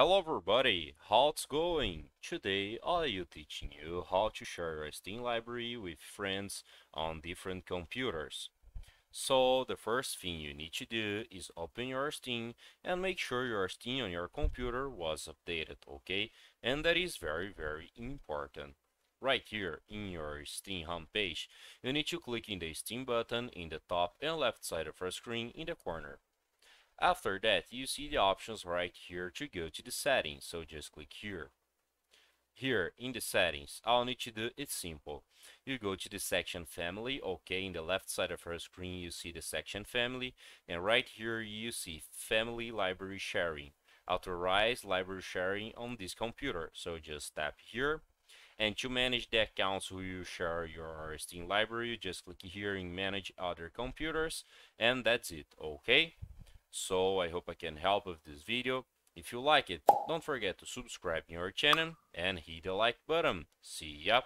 Hello everybody, how it's going? Today I'll teaching you how to share a Steam library with friends on different computers. So the first thing you need to do is open your Steam and make sure your Steam on your computer was updated, okay? And that is very important. Right here in your Steam homepage, you need to click in the Steam button in the top and left side of your screen in the corner. After that, you see the options right here to go to the settings, so just click here. Here in the settings, all you need to do is simple. You go to the section family, okay, in the left side of your screen you see the section family, and right here you see family library sharing, authorize library sharing on this computer, so just tap here. And to manage the accounts who you share your Steam library, you just click here and manage other computers, and that's it, okay? So I hope I can help with this video. If you like it, don't forget to subscribe to our channel and hit the like button. See ya!